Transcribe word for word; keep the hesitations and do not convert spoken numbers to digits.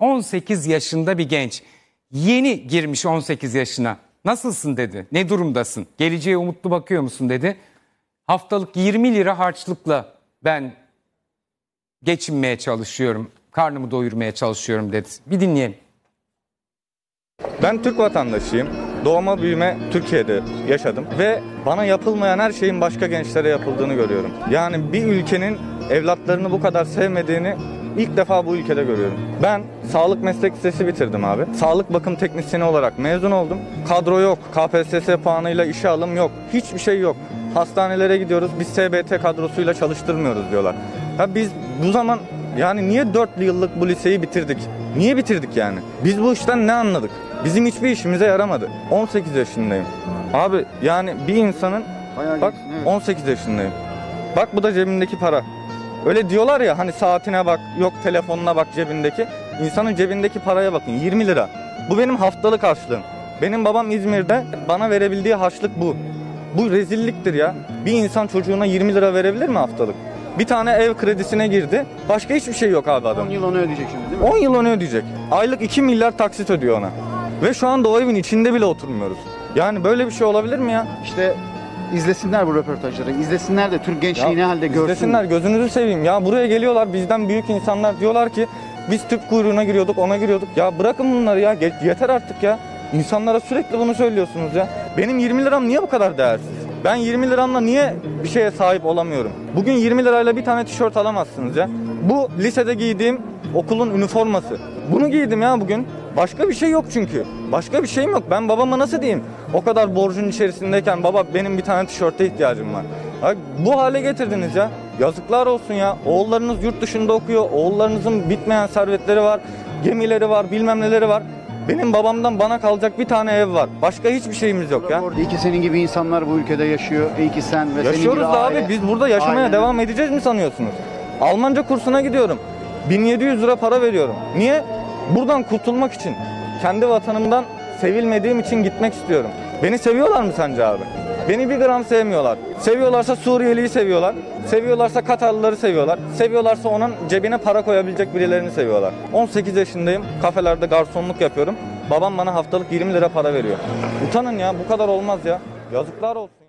on sekiz yaşında bir genç. Yeni girmiş on sekiz yaşına. Nasılsın dedi. Ne durumdasın? Geleceğe umutlu bakıyor musun dedi. Haftalık yirmi lira harçlıkla ben geçinmeye çalışıyorum. Karnımı doyurmaya çalışıyorum dedi. Bir dinleyelim. Ben Türk vatandaşıyım. Doğma büyüme Türkiye'de yaşadım. Ve bana yapılmayan her şeyin başka gençlere yapıldığını görüyorum. Yani bir ülkenin evlatlarını bu kadar sevmediğini ilk defa bu ülkede görüyorum. Ben sağlık meslek lisesi bitirdim abi. Sağlık bakım teknisyeni olarak mezun oldum. Kadro yok. K P S S puanıyla işe alım yok. Hiçbir şey yok. Hastanelere gidiyoruz. Biz S B T kadrosuyla çalıştırmıyoruz diyorlar. Ya biz bu zaman... Yani niye dört yıllık bu liseyi bitirdik? Niye bitirdik yani? Biz bu işten ne anladık? Bizim hiçbir işimize yaramadı. on sekiz yaşındayım. Abi yani bir insanın... Bayağı bak geçsin, evet. on sekiz yaşındayım. Bak bu da cebindeki para. Öyle diyorlar ya hani saatine bak, yok telefonuna bak cebindeki. İnsanın cebindeki paraya bakın, yirmi lira. Bu benim haftalık harçlığım. Benim babam İzmir'de bana verebildiği harçlık bu. Bu rezilliktir ya. Bir insan çocuğuna yirmi lira verebilir mi haftalık? Bir tane ev kredisine girdi. Başka hiçbir şey yok abi adam. on yıl onu ödeyecek şimdi değil mi? on yıl onu ödeyecek. Aylık iki milyar taksit ödüyor ona. Ve şu anda o evin içinde bile oturmuyoruz. Yani böyle bir şey olabilir mi ya? İşte izlesinler bu röportajları. İzlesinler de Türk gençliği ne halde görsün. İzlesinler, gözünüzü seveyim. Ya buraya geliyorlar bizden büyük insanlar, diyorlar ki biz tüp kuyruğuna giriyorduk, ona giriyorduk. Ya bırakın bunları ya, yeter artık ya. İnsanlara sürekli bunu söylüyorsunuz ya. Benim yirmi liram niye bu kadar değersiz? Ben yirmi liramla niye bir şeye sahip olamıyorum? Bugün yirmi lirayla bir tane tişört alamazsınız ya. Bu lisede giydiğim okulun üniforması. Bunu giydim ya bugün. Başka bir şey yok çünkü. Başka bir şeyim yok. Ben babama nasıl diyeyim? O kadar borcun içerisindeyken baba benim bir tane tişörte ihtiyacım var. Ya bu hale getirdiniz ya. Yazıklar olsun ya. Oğullarınız yurt dışında okuyor. Oğullarınızın bitmeyen servetleri var. Gemileri var, bilmem neleri var. Benim babamdan bana kalacak bir tane ev var. Başka hiçbir şeyimiz yok ya. İyi ki senin gibi insanlar bu ülkede yaşıyor. İyi ki sen ve yaşıyoruz senin gibi aile. Abi biz burada yaşamaya Aynen. devam edeceğiz mi sanıyorsunuz? Almanca kursuna gidiyorum. bin yedi yüz lira para veriyorum. Niye? Buradan kurtulmak için. Kendi vatanımdan sevilmediğim için gitmek istiyorum. Beni seviyorlar mı sence abi? Beni bir gram sevmiyorlar. Seviyorlarsa Suriyeli'yi seviyorlar. Seviyorlarsa Katarlıları seviyorlar. Seviyorlarsa onun cebine para koyabilecek birilerini seviyorlar. on sekiz yaşındayım. Kafelerde garsonluk yapıyorum. Babam bana haftalık yirmi lira para veriyor. Utanın ya, bu kadar olmaz ya. Yazıklar olsun.